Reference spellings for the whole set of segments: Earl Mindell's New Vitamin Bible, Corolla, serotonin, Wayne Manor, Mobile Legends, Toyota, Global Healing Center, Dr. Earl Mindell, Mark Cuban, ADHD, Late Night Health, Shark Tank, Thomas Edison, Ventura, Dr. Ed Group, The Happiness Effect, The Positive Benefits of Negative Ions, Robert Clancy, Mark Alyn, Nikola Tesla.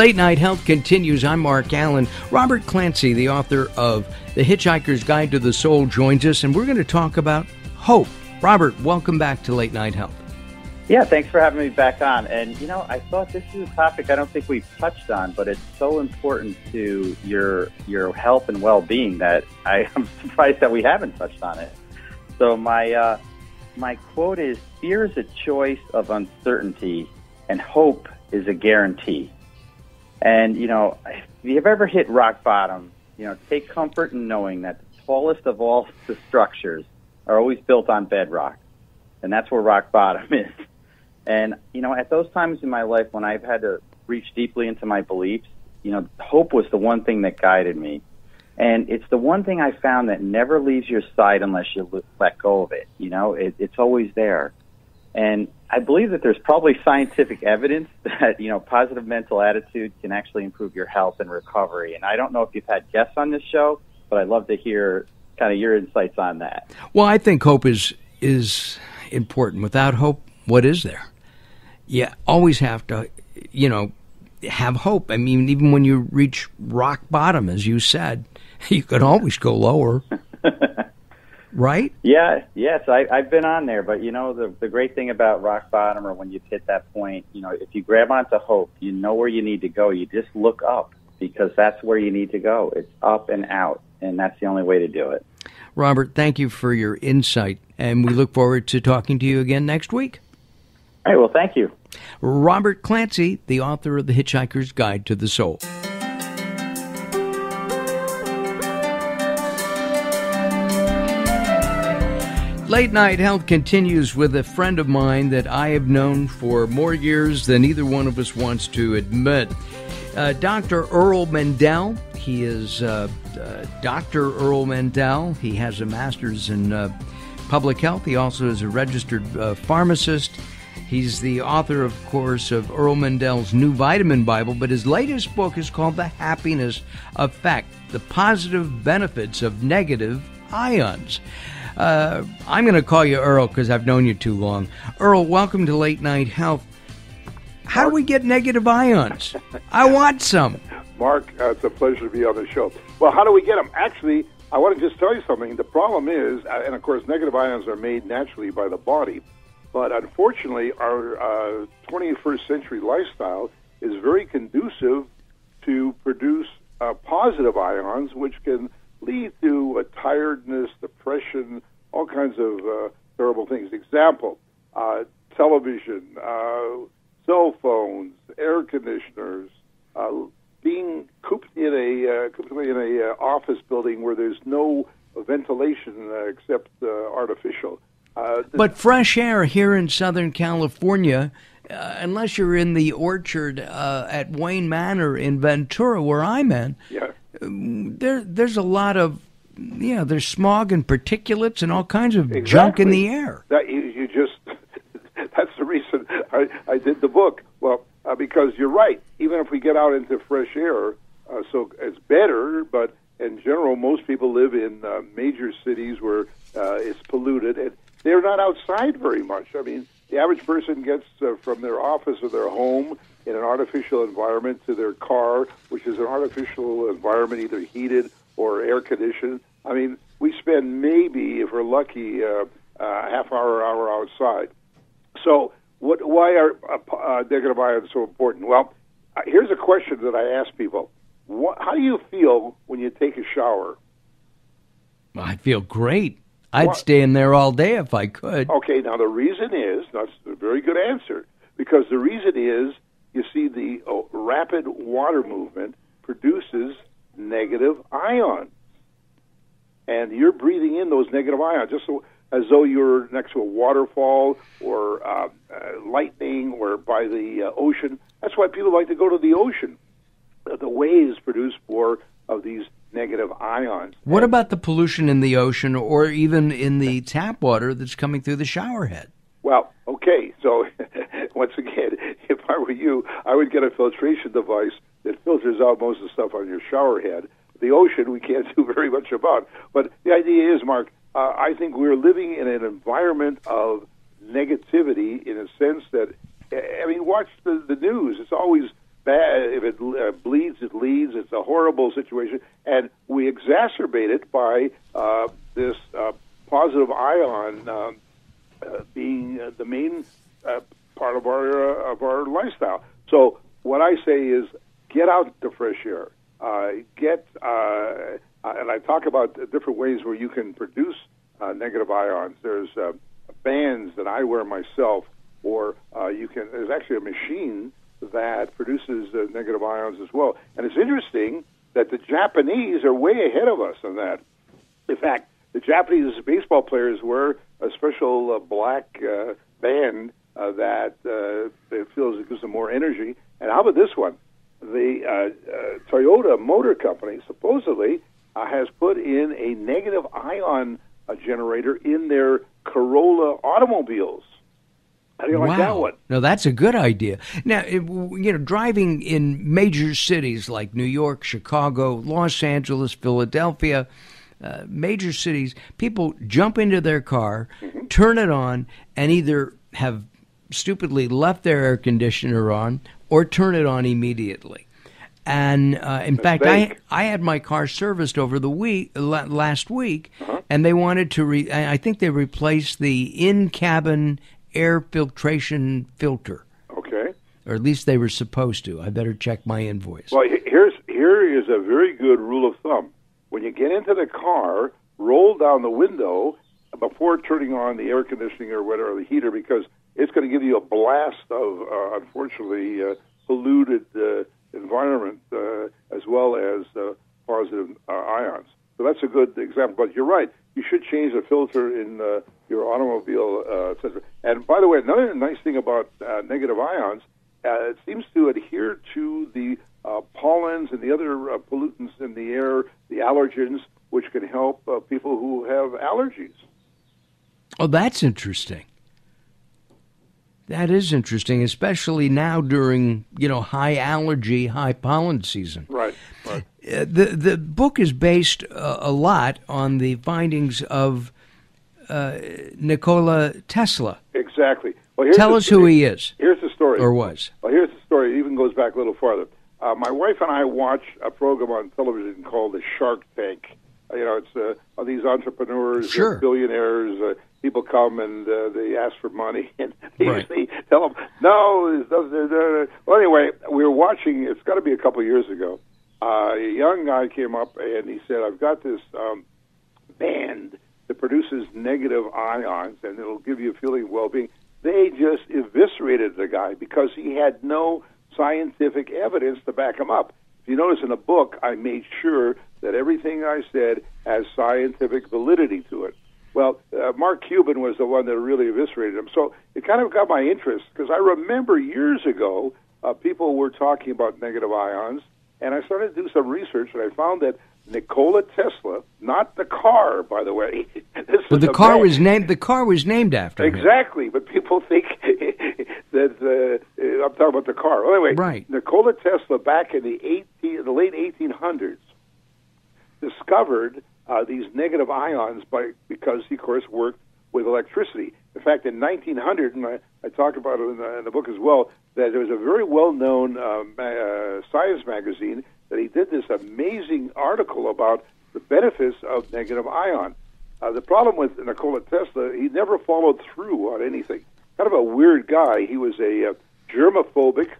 Late Night Health continues. I'm Mark Alyn. Robert Clancy, the author of The Hitchhiker's Guide to the Soul, joins us, and we're going to talk about hope. Robert, welcome back to Late Night Health. Yeah, thanks for having me back on. And, you know, I thought this is a topic I don't think we've touched on, but it's so important to your health and well-being that I am surprised that we haven't touched on it. So my quote is, fear is a choice of uncertainty, and hope is a guarantee. And, you know, if you've ever hit rock bottom, you know, take comfort in knowing that the tallest of all the structures are always built on bedrock, and that's where rock bottom is. And, you know, at those times in my life when I've had to reach deeply into my beliefs, you know, hope was the one thing that guided me. And it's the one thing I found that never leaves your side unless you let go of it. You know, it's always there. And I believe that there's probably scientific evidence that, you know, positive mental attitude can actually improve your health and recovery. And I don't know if you've had guests on this show, but I'd love to hear kind of your insights on that. Well, I think hope is important. Without hope, what is there? You always have to, you know, have hope. I mean, even when you reach rock bottom, as you said, you can always go lower, right? Yeah, yes, I've been on there. But, you know, the great thing about rock bottom, or when you've hit that point, you know, if you grab onto hope, you know where you need to go. You just look up, because that's where you need to go. It's up and out, and that's the only way to do it. Robert, thank you for your insight, and we look forward to talking to you again next week. All right, well, thank you. Robert Clancy, the author of The Hitchhiker's Guide to the Soul. Late Night Health continues with a friend of mine that I have known for more years than either one of us wants to admit. Dr. Earl Mindell. He is Dr. Earl Mindell. He has a master's in public health. He also is a registered pharmacist. He's the author, of course, of Earl Mindell's New Vitamin Bible, but his latest book is called The Happiness Effect, The Positive Benefits of Negative Ions. I'm going to call you Earl because I've known you too long. Earl, welcome to Late Night Health. How do we get negative ions? I want some. Mark, it's a pleasure to be on the show. Well, how do we get them? Actually, I want to just tell you something. The problem is, and of course, negative ions are made naturally by the body, but unfortunately, our 21st century lifestyle is very conducive to produce positive ions, which can lead to tiredness, depression, all kinds of terrible things. Example, television, cell phones, air conditioners, being cooped in an office building where there's no ventilation except artificial. But fresh air here in Southern California, unless you're in the orchard at Wayne Manor in Ventura, where I'm in, yeah. There's a lot of, yeah, there's smog and particulates and all kinds of exactly. Junk in the air. That, you just, that's the reason I did the book. Well, because you're right, even if we get out into fresh air, so it's better, but in general, most people live in major cities where it's polluted, and they're not outside very much. I mean, the average person gets from their office or their home in an artificial environment to their car, which is an artificial environment, either heated or air-conditioned. I mean, we spend maybe, if we're lucky, half hour or hour outside. So why are negative ions so important? Well, here's a question that I ask people. How do you feel when you take a shower? I feel great. I'd stay in there all day if I could. Okay, now the reason is, that's a very good answer, because the reason is, you see, the rapid water movement produces negative ions. And you're breathing in those negative ions, just so, as though you're next to a waterfall or lightning or by the ocean. That's why people like to go to the ocean. The waves produce more of these negative ions. What about the pollution in the ocean or even in the tap water that's coming through the shower head? Well, okay, so once again, if I were you, I would get a filtration device that filters out most of the stuff on your shower head. The ocean, we can't do very much about. But the idea is, Mark, I think we're living in an environment of negativity in a sense that, I mean, watch the news. It's always bad, if it bleeds, it leads. It's a horrible situation, and we exacerbate it by this positive ion being the main part of our lifestyle. So what I say is, get out the fresh air. And I talk about different ways where you can produce negative ions. There's bands that I wear myself, or you can. There's actually a machine that produces negative ions as well. And it's interesting that the Japanese are way ahead of us on that. In fact, the Japanese baseball players wear a special black band that it feels it gives them more energy. And how about this one? The Toyota Motor Company supposedly has put in a negative ion generator in their Corolla automobiles. How do you like that one? Now, that's a good idea. Now, driving in major cities like New York, Chicago, Los Angeles, Philadelphia, major cities, people jump into their car, turn it on, and either have stupidly left their air conditioner on or turn it on immediately. And in fact, I had my car serviced over the week last week, and they wanted to I think they replaced the in-cabin air filtration filter. Okay. Or at least they were supposed to. I better check my invoice. Well, here is a very good rule of thumb. When you get into the car, roll down the window before turning on the air conditioning or whatever, the heater, because it's going to give you a blast of, unfortunately, polluted environment as well as positive ions. So that's a good example. But you're right. You should change the filter in your automobile, etc. And by the way, another nice thing about negative ions, it seems to adhere to the pollens and the other pollutants in the air, the allergens, which can help people who have allergies. Oh, that's interesting. That is interesting, especially now during, high allergy, high pollen season. Right. The book is based a lot on the findings of Nikola Tesla. Exactly. Well, tell us who he is. Here's the story. Or was. Well, here's the story. It even goes back a little farther. My wife and I watch a program on television called The Shark Tank. It's these entrepreneurs, billionaires, people come and they ask for money, and they usually tell them, no, it doesn't. Well, anyway, we were watching, it's got to be a couple of years ago, a young guy came up and he said, I've got this band that produces negative ions, and it'll give you a feeling of well-being. They just eviscerated the guy because he had no scientific evidence to back him up. If you notice in the book, I made sure that everything I said has scientific validity to it. Well, Mark Cuban was the one that really eviscerated him. So it kind of got my interest because I remember years ago people were talking about negative ions, and I started to do some research, and I found that Nikola Tesla, not the car, by the way. But the car was named after him. Exactly, but people think that I'm talking about the car. Well, anyway, Nikola Tesla back in the late 1800s discovered these negative ions because he, of course, worked with electricity. In fact, in 1900, and I talk about it in the book as well, that there was a very well-known science magazine that he did this amazing article about the benefits of negative ion. The problem with Nikola Tesla, he never followed through on anything. Kind of a weird guy. He was a germaphobic.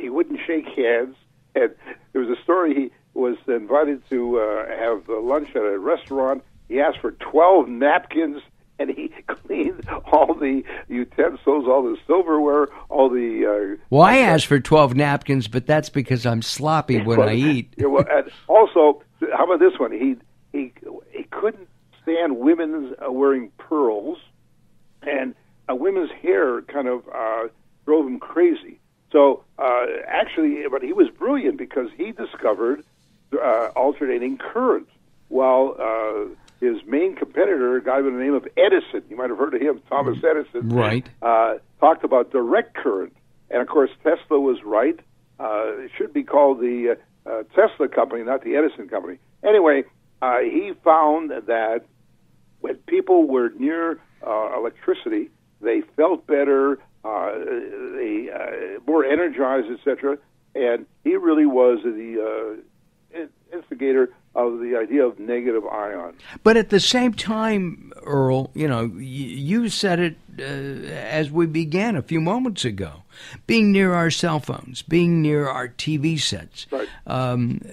He wouldn't shake hands. And there was a story he was invited to have lunch at a restaurant. He asked for 12 napkins, and he cleaned all the utensils, all the silverware, all the... I asked for 12 napkins, but that's because I'm sloppy when I eat. And also, how about this one? He couldn't stand women wearing pearls, and women's hair kind of drove him crazy. So, but he was brilliant because he discovered alternating current, while his main competitor, a guy by the name of Edison, you might have heard of him, Thomas Edison, talked about direct current. And, of course, Tesla was right. It should be called the Tesla Company, not the Edison Company. Anyway, he found that when people were near electricity, they felt better, more energized, etc., And he really was the instigator of the idea of negative ions. But at the same time, Earl, you know, you said it as we began a few moments ago, being near our cell phones, being near our TV sets, right.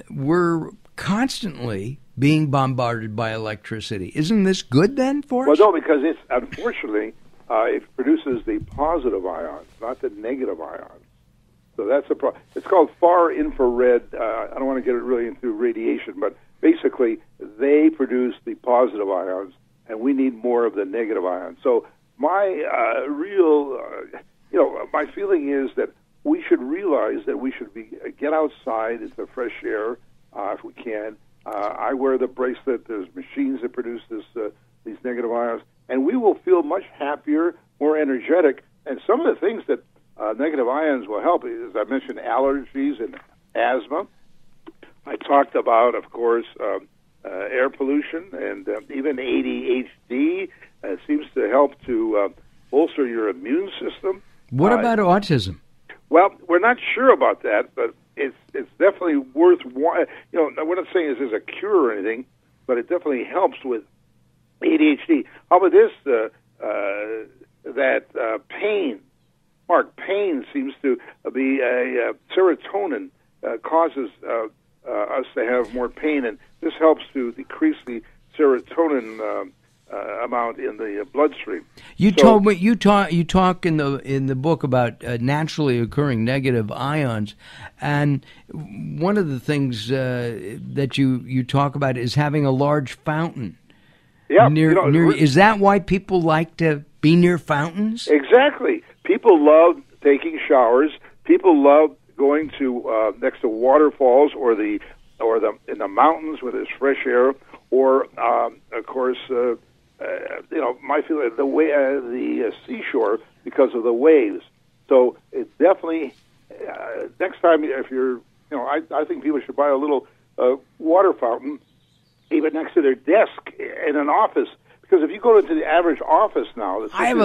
We're constantly being bombarded by electricity. Isn't this good then for us? Well, no, because it's, unfortunately, it produces the positive ions, not the negative ions. So that's a problem. It's called far infrared. I don't want to get it really into radiation, but basically they produce the positive ions, and we need more of the negative ions. So my my feeling is that we should realize that we should get outside into the fresh air if we can. I wear the bracelet. There's machines that produce these negative ions, and we will feel much happier, more energetic, and some of the things that negative ions will help. As I mentioned, allergies and asthma. I talked about, of course, air pollution, and even ADHD seems to help to bolster your immune system. What about autism? Well, we're not sure about that, but it's definitely worthwhile. You know, we're not saying this is a cure or anything, but it definitely helps with ADHD. How about this? Pain. Mark, pain seems to be serotonin causes us to have more pain, and this helps to decrease the serotonin amount in the bloodstream. You talk in the book about naturally occurring negative ions, and one of the things that you talk about is having a large fountain. Yeah, is that why people like to be near fountains? Exactly. People love taking showers. People love going to next to waterfalls or the in the mountains where there's fresh air. Or of course, my feeling the seashore because of the waves. So it definitely next time if you're I think people should buy a little water fountain even next to their desk in an office. Because if you go into the average office now, I have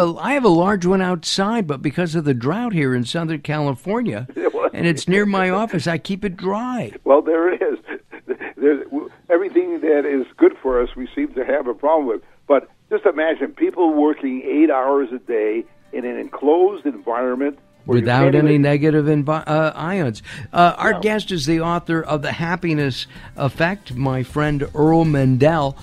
a large one outside, but because of the drought here in Southern California, and it's near my office, I keep it dry. Well, there is. There's everything that is good for us, we seem to have a problem with. But just imagine people working 8 hours a day in an enclosed environment. Without any negative ions. Our guest is the author of The Happiness Effect, my friend Earl Mindell.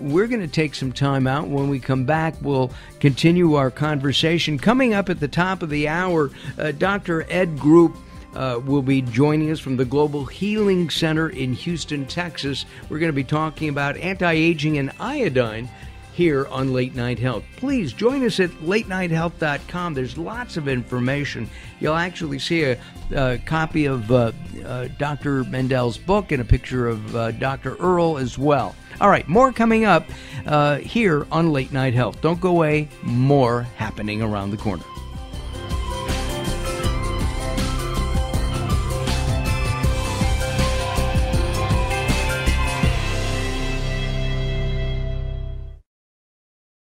We're going to take some time out. When we come back, we'll continue our conversation. Coming up at the top of the hour, Dr. Ed Group will be joining us from the Global Healing Center in Houston, Texas. We're going to be talking about anti-aging and iodine here on Late Night Health. Please join us at LateNightHealth.com. There's lots of information. You'll actually see a copy of Dr. Mindell's book and a picture of Dr. Earl as well. All right, more coming up here on Late Night Health. Don't go away. More happening around the corner.